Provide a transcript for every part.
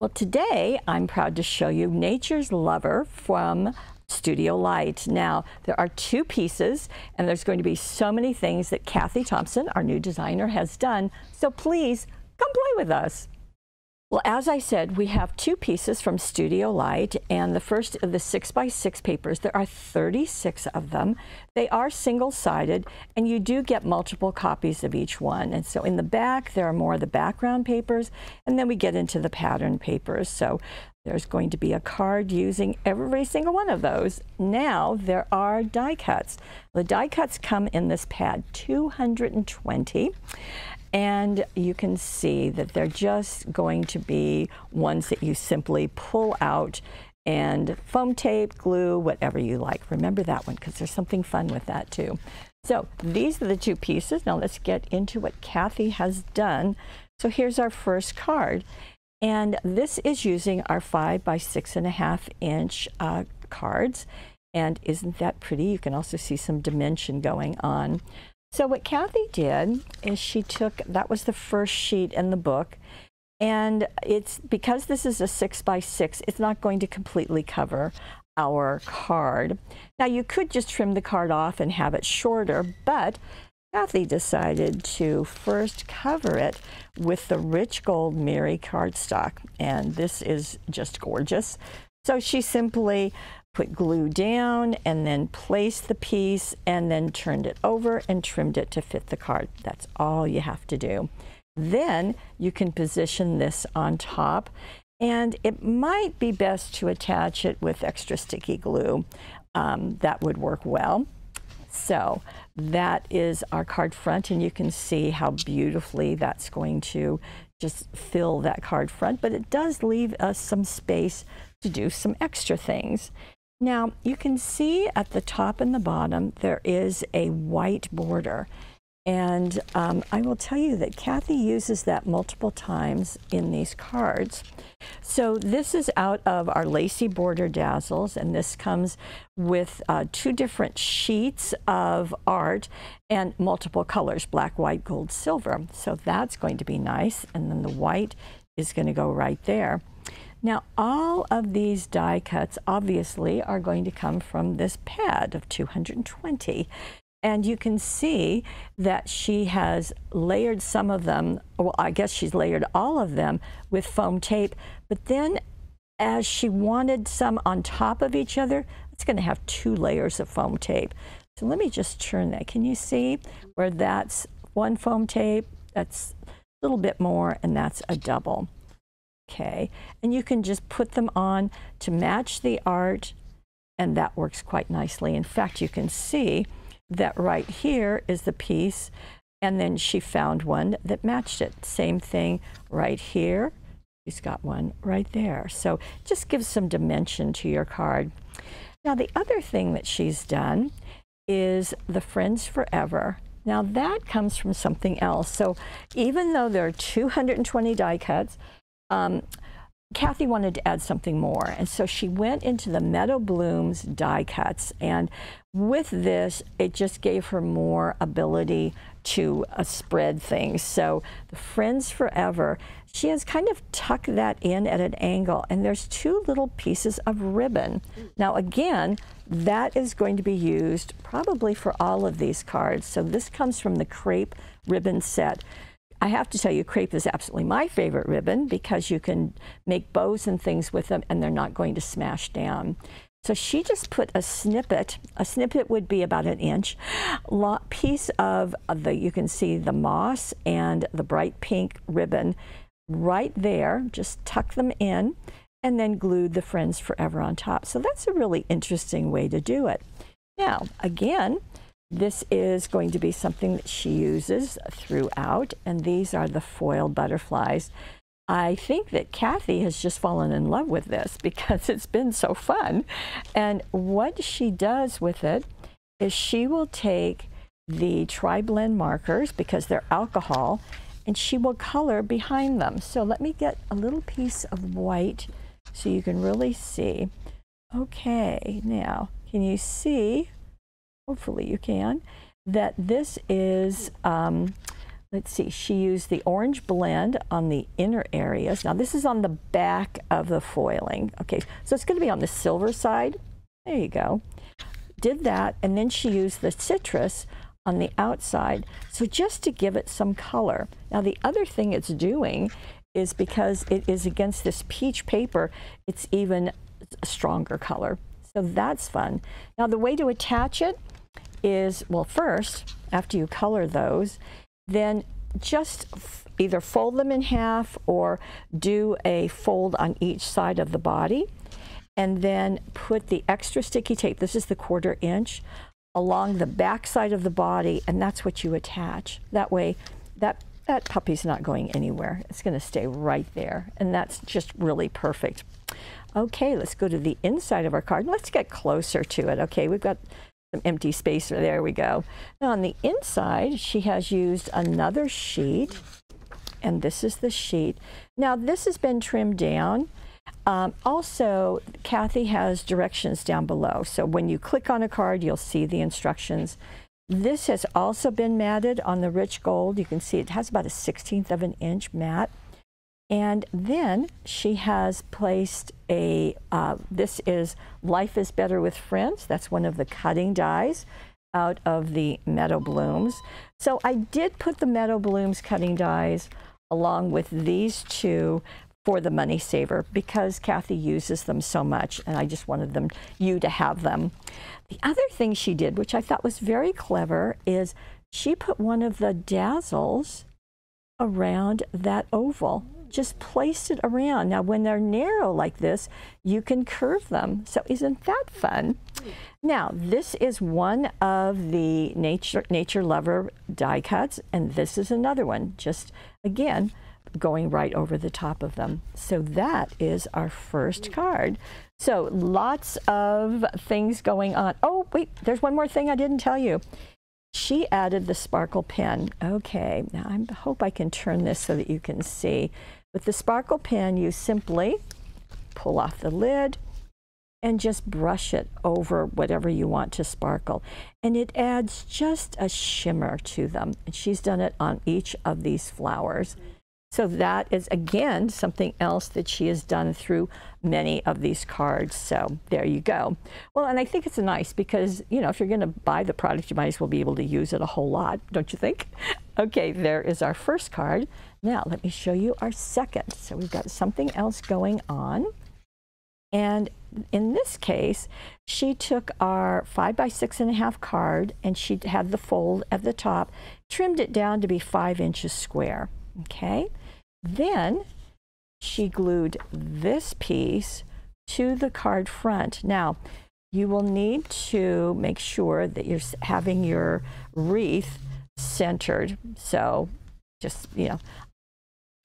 Well, today I'm proud to show you Nature's Lover from Studio Light. Now, there are two pieces, and there's going to be so many things that Kathy Thompson, our new designer, has done, so please come play with us. Well, as I said, we have two pieces from Studio Light, and the first of the 6x6 papers. There are 36 of them. They are single-sided, and you do get multiple copies of each one. And so in the back, there are more of the background papers, and then we get into the pattern papers. So there's going to be a card using every single one of those. Now there are die cuts. The die cuts come in this pad, 220. And you can see that they're just going to be ones that you simply pull out and foam tape, glue, whatever you like. Remember that one because there's something fun with that too. So these are the two pieces. Now let's get into what Kathy has done. So here's our first card. And this is using our 5 by 6.5 inch cards. And isn't that pretty? You can also see some dimension going on. So what Kathy did is she took, that was the first sheet in the book, and it's because this is a 6 by 6, it's not going to completely cover our card. Now you could just trim the card off and have it shorter, but Kathy decided to first cover it with the Rich Gold Mary cardstock, and this is just gorgeous. So she simply put glue down and then placed the piece and then turned it over and trimmed it to fit the card. That's all you have to do. Then you can position this on top, and it might be best to attach it with extra sticky glue. That would work well. So that is our card front, and you can see how beautifully that's going to just fill that card front, but it does leave us some space to do some extra things. Now, you can see at the top and the bottom, there is a white border. And I will tell you that Kathy uses that multiple times in these cards. So this is out of our Lacy Border Dazzles, and this comes with two different sheets of art and multiple colors, black, white, gold, silver. So that's going to be nice. And then the white is going to go right there. Now, all of these die cuts obviously are going to come from this pad of 220. And you can see that she has layered some of them, well, I guess she's layered all of them with foam tape, but then as she wanted some on top of each other, it's going to have two layers of foam tape. So let me just turn that. Can you see where that's one foam tape? That's a little bit more, and that's a double. Okay, and you can just put them on to match the art, and that works quite nicely. In fact, you can see that right here is the piece, and then she found one that matched it. Same thing right here. She's got one right there. So just gives some dimension to your card. Now, the other thing that she's done is the Friends Forever. Now, that comes from something else. So even though there are 220 die cuts, Kathy wanted to add something more, and so she went into the Meadow Blooms die cuts, and with this it just gave her more ability to spread things. So the Friends Forever, she has kind of tucked that in at an angle, and there's two little pieces of ribbon. Now again, that is going to be used probably for all of these cards. So this comes from the Crepe Ribbon Set. I have to tell you, crepe is absolutely my favorite ribbon because you can make bows and things with them, and they're not going to smash down. So she just put a snippet. A snippet would be about an inch piece of the, you can see the moss and the bright pink ribbon right there. Just tuck them in and then glued the Friends Forever on top. So that's a really interesting way to do it. Now, again, this is going to be something that she uses throughout, and these are the foil butterflies. I think that Kathy has just fallen in love with this because it's been so fun. And what she does with it is she will take the tri-blend markers, because they're alcohol, and she will color behind them. So let me get a little piece of white so you can really see. Okay, now can you see? Hopefully you can, that this is Let's see, she used the orange blend on the inner areas. Now this is on the back of the foiling. Okay, so it's going to be on the silver side. There you go. Did that, and then she used the citrus on the outside, so just to give it some color. Now the other thing it's doing is, because it is against this peach paper, it's even a stronger color. So that's fun. Now the way to attach it is, well, first, after you color those, then just either fold them in half or do a fold on each side of the body, and then put the extra sticky tape, this is the 1/4 inch, along the back side of the body, and that's what you attach. That way, that puppy's not going anywhere. It's gonna stay right there, and that's just really perfect. Okay, let's go to the inside of our card. Let's get closer to it. Okay, we've got some empty space, there we go. Now on the inside, she has used another sheet, and this is the sheet. Now this has been trimmed down. Also, Kathy has directions down below, so when you click on a card, you'll see the instructions. This has also been matted on the rich gold. You can see it has about a 1/16 of an inch mat. And then she has placed a, this is Life is Better with Friends. That's one of the cutting dies out of the Meadow Blooms. So I did put the Meadow Blooms cutting dies along with these two for the money saver, because Kathy uses them so much, and I just wanted them, you to have them. The other thing she did, which I thought was very clever, is she put one of the dazzles around that oval. Just placed it around. Now when they're narrow like this, you can curve them. So isn't that fun? Now this is one of the Nature Lover die cuts, and this is another one, just again going right over the top of them. So that is our first card. So lots of things going on. Oh wait, there's one more thing I didn't tell you. She added the sparkle pen. Okay, now I hope I can turn this so that you can see. With the sparkle pen, you simply pull off the lid and just brush it over whatever you want to sparkle. And it adds just a shimmer to them. And she's done it on each of these flowers. So that is, again, something else that she has done through many of these cards. So there you go. Well, and I think it's nice because, you know, if you're going to buy the product, you might as well be able to use it a whole lot, don't you think? Okay, there is our first card. Now, let me show you our second. So we've got something else going on. And in this case, she took our 5 by 6.5 card, and she had the fold at the top, trimmed it down to be 5 inches square. Okay, then she glued this piece to the card front. Now, you will need to make sure that you're having your wreath centered. So just, you know,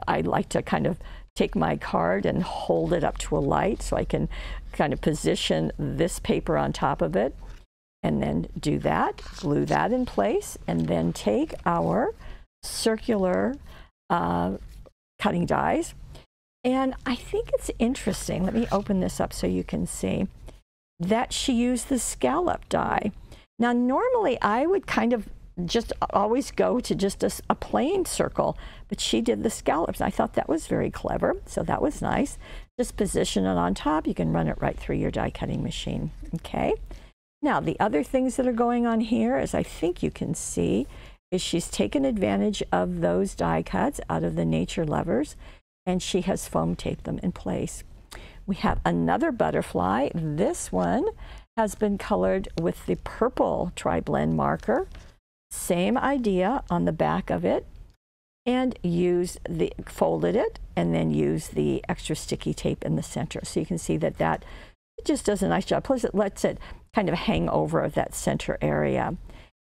I like to kind of take my card and hold it up to a light so I can kind of position this paper on top of it, and then do that, glue that in place, and then take our circular cutting dies. And I think it's interesting, let me open this up so you can see, that she used the scallop die. Now normally I would kind of just always go to just a plain circle, but she did the scallops. I thought that was very clever, so that was nice. Just position it on top, you can run it right through your die cutting machine. Okay, now the other things that are going on here, as I think you can see, is she's taken advantage of those die cuts out of the Nature Lovers, and she has foam taped them in place. We have another butterfly. This one has been colored with the purple tri-blend marker. Same idea on the back of it, and folded it, and then use the extra sticky tape in the center. So you can see that it just does a nice job. Plus it lets it kind of hang over that center area.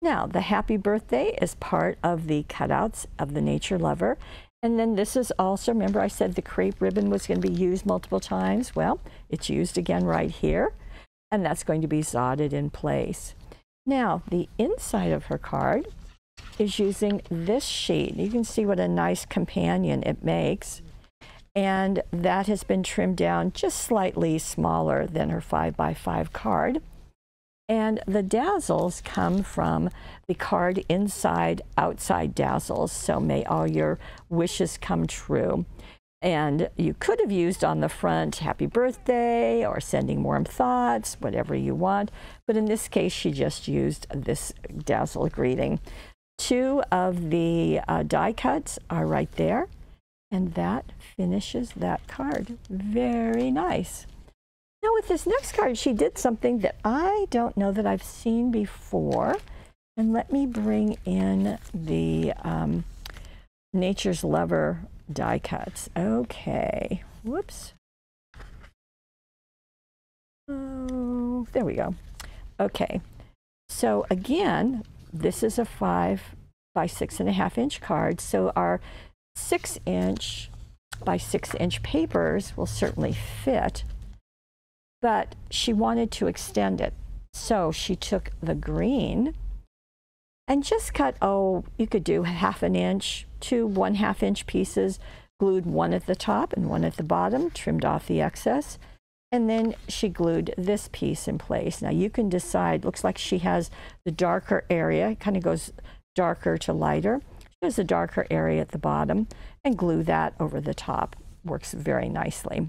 Now, the Happy Birthday is part of the cutouts of the Nature Lover. And then this is also, remember I said the crepe ribbon was going to be used multiple times? Well, it's used again right here, and that's going to be zodded in place. Now, the inside of her card is using this sheet. You can see what a nice companion it makes. And that has been trimmed down just slightly smaller than her 5 by 5 card. And the dazzles come from the card Inside Outside Dazzles, so may all your wishes come true. And you could have used on the front happy birthday or sending warm thoughts, whatever you want, but in this case she just used this dazzle greeting. Two of the die cuts are right there, and that finishes that card. Very nice. Now with this next card, she did something that I don't know that I've seen before. And let me bring in the Nature's Lover die cuts. Okay, whoops. Oh, there we go. Okay, so again, this is a 5 by 6.5 inch card. So our 6 inch by 6 inch papers will certainly fit, but she wanted to extend it. So she took the green and just cut, oh, you could do 1/2 inch, 2 1/2 inch pieces, glued one at the top and one at the bottom, trimmed off the excess, and then she glued this piece in place. Now you can decide, looks like she has the darker area, it kind of goes darker to lighter. She has the darker area at the bottom and glue that over the top. Works very nicely.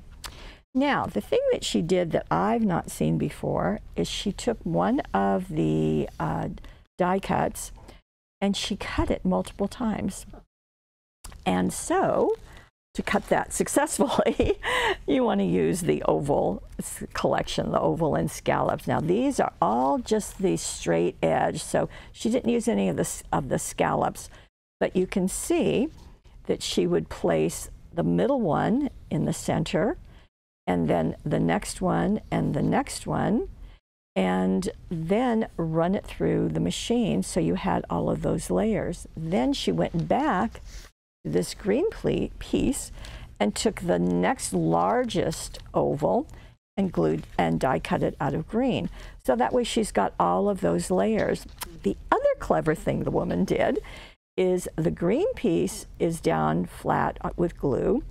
Now the thing that she did that I've not seen before is she took one of the die cuts and she cut it multiple times. And so to cut that successfully you want to use the oval collection, the oval and scallops. Now these are all just the straight edge, so she didn't use any of the scallops, but you can see that she would place the middle one in the center and then the next one and the next one, and then run it through the machine so you had all of those layers. Then she went back to this green piece and took the next largest oval and glued and die cut it out of green. So that way she's got all of those layers. The other clever thing the woman did is the green piece is down flat with glue.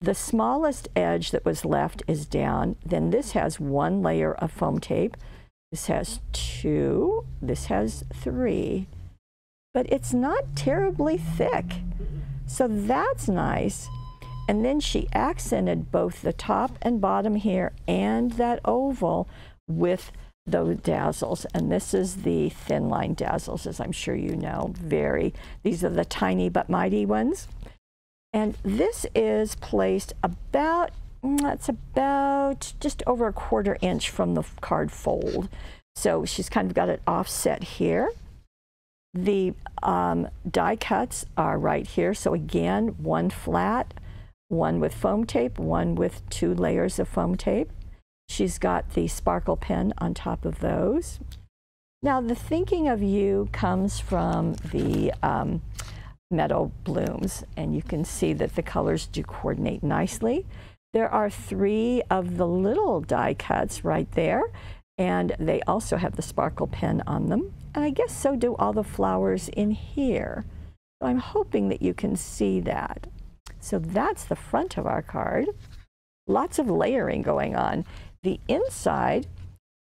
The smallest edge that was left is down. Then this has one layer of foam tape. This has two. This has three. But it's not terribly thick. So that's nice. And then she accented both the top and bottom here and that oval with those dazzles. And this is the thin line dazzles, as I'm sure you know. These are the tiny but mighty ones. And this is placed about, that's about just over 1/4 inch from the card fold. So she's kind of got it offset here. The die cuts are right here. So again, one flat, one with foam tape, one with two layers of foam tape. She's got the sparkle pen on top of those. Now the thinking of you comes from the Meadow Blooms, and you can see that the colors do coordinate nicely. There are three of the little die cuts right there, and they also have the sparkle pen on them, and I guess so do all the flowers in here. So I'm hoping that you can see that. So that's the front of our card. Lots of layering going on. The inside,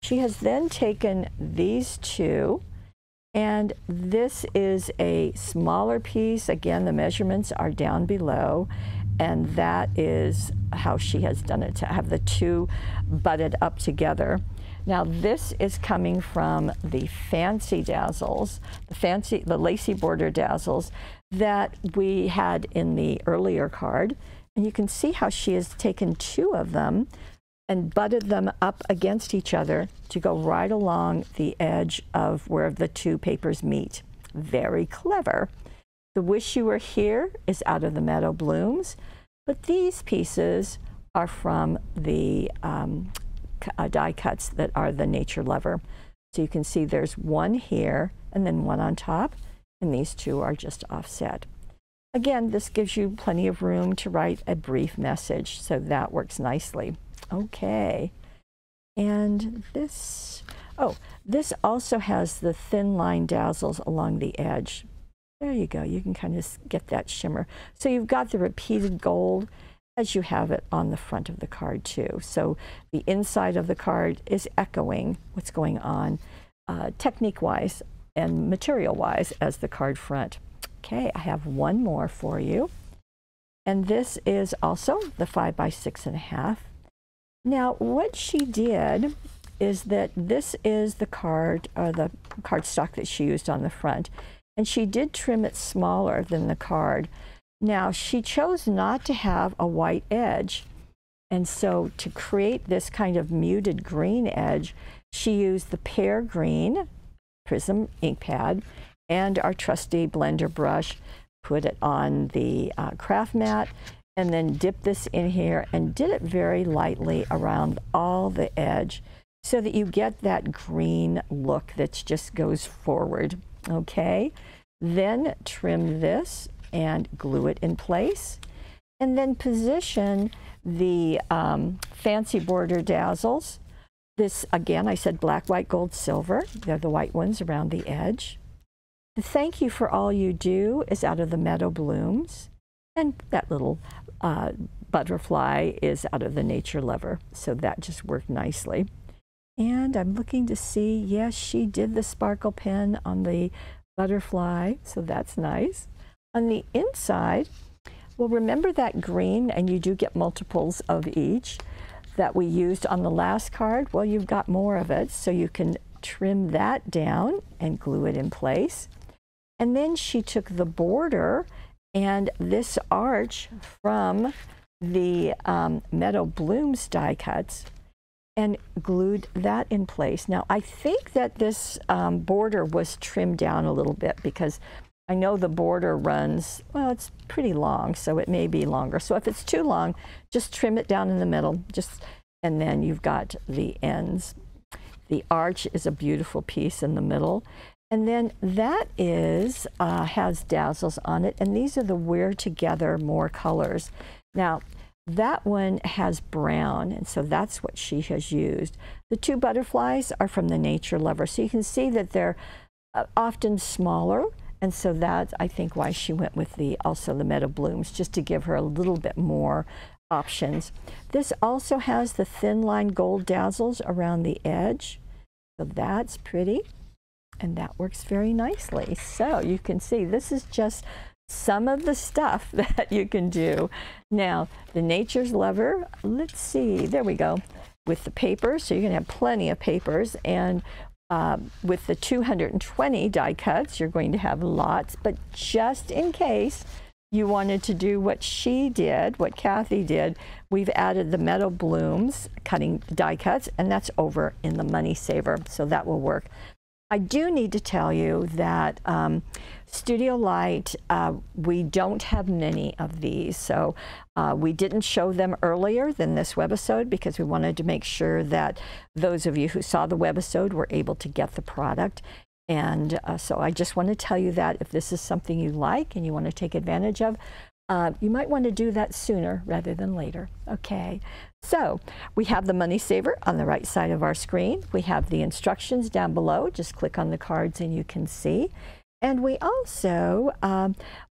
she has then taken these two, and this is a smaller piece. Again, the measurements are down below, and that is how she has done it, to have the two butted up together. Now this is coming from the fancy dazzles, the lacy border dazzles that we had in the earlier card. And you can see how she has taken two of them and butted them up against each other to go right along the edge of where the two papers meet. Very clever. The Wish You Were Here is out of the Meadow Blooms, but these pieces are from the die cuts that are the Nature Lover. So you can see there's one here and then one on top, and these two are just offset. Again, this gives you plenty of room to write a brief message, so that works nicely. Okay, and this also has the thin line dazzles along the edge. There you go, you can kind of get that shimmer. So you've got the repeated gold as you have it on the front of the card too. So the inside of the card is echoing what's going on technique-wise and material-wise as the card front. Okay, I have one more for you. And this is also the 5 by 6.5. Now, what she did is that this is the card, or the cardstock that she used on the front, and she did trim it smaller than the card. Now, she chose not to have a white edge, and so to create this kind of muted green edge, she used the Pear Green Prism ink pad and our trusty blender brush, put it on the craft mat, and then dip this in here and did it very lightly around all the edge so that you get that green look that just goes forward. Okay, then trim this and glue it in place, and then position the Fancy Border Dazzles. This, again, I said black, white, gold, silver. They're the white ones around the edge. The Thank You for All You Do is out of the Meadow Blooms, and that little butterfly is out of the Nature Lover, so that just worked nicely. And I'm looking to see, yes, she did the sparkle pen on the butterfly, so that's nice. On the inside, well, remember that green, and you do get multiples of each that we used on the last card. Well, you've got more of it, so you can trim that down and glue it in place. And then she took the border and this arch from the Meadow Blooms die cuts and glued that in place. Now, I think that this border was trimmed down a little bit, because I know the border runs, well, it's pretty long, so it may be longer. So if it's too long, just trim it down in the middle, just, and then you've got the ends. The arch is a beautiful piece in the middle. And then that is, has dazzles on it, and these are the Wear Together More colors. Now, that one has brown, and so that's what she has used. The two butterflies are from the Nature Lover, so you can see that they're often smaller, and so that's, I think, why she went with the also the Meadow Blooms, just to give her a little bit more options. This also has the thin line gold dazzles around the edge, so that's pretty, and that works very nicely. So you can see this is just some of the stuff that you can do. Now, the Nature's Lover, let's see, there we go, with the papers, so you're gonna have plenty of papers, and with the 220 die cuts, you're going to have lots, but just in case you wanted to do what she did, what Kathy did, we've added the Meadow Blooms cutting die cuts, and that's over in the Money Saver, so that will work. I do need to tell you that Studio Light, we don't have many of these, so we didn't show them earlier than this webisode because we wanted to make sure that those of you who saw the webisode were able to get the product. And so I just want to tell you that if this is something you like and you want to take advantage of, you might want to do that sooner rather than later. Okay, so we have the Money Saver on the right side of our screen. We have the instructions down below. Just click on the cards and you can see. And we also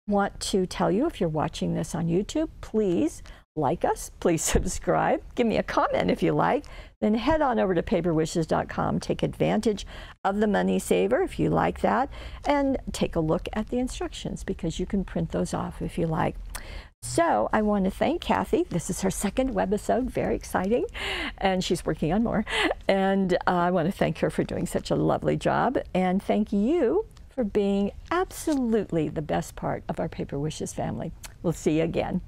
want to tell you, if you're watching this on YouTube, please like us, please subscribe, give me a comment if you like, then head on over to paperwishes.com, take advantage of the Money Saver if you like that, and take a look at the instructions because you can print those off if you like. So I want to thank Kathy. This is her second webisode, very exciting, and she's working on more. And I want to thank her for doing such a lovely job, and thank you for being absolutely the best part of our Paper Wishes family. We'll see you again.